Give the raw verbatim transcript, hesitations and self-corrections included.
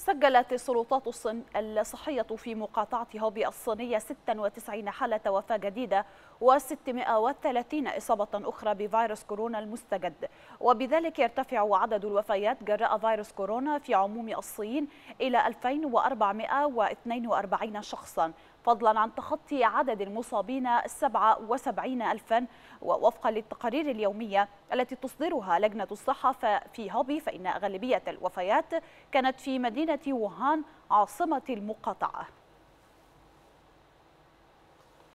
سجلت السلطات الصحية في مقاطعة هوبي الصينية ستة وتسعين حالة وفاة جديدة وستمائة وثلاثين إصابة أخرى بفيروس كورونا المستجد، وبذلك يرتفع عدد الوفيات جراء فيروس كورونا في عموم الصين إلى ألفين وأربعمائة واثنين وأربعين شخصاً، فضلا عن تخطي عدد المصابين سبعة وسبعين ألفا. ووفقا للتقارير اليومية التي تصدرها لجنة الصحة في هوبي، فإن غالبية الوفيات كانت في مدينة ووهان عاصمة المقاطعة.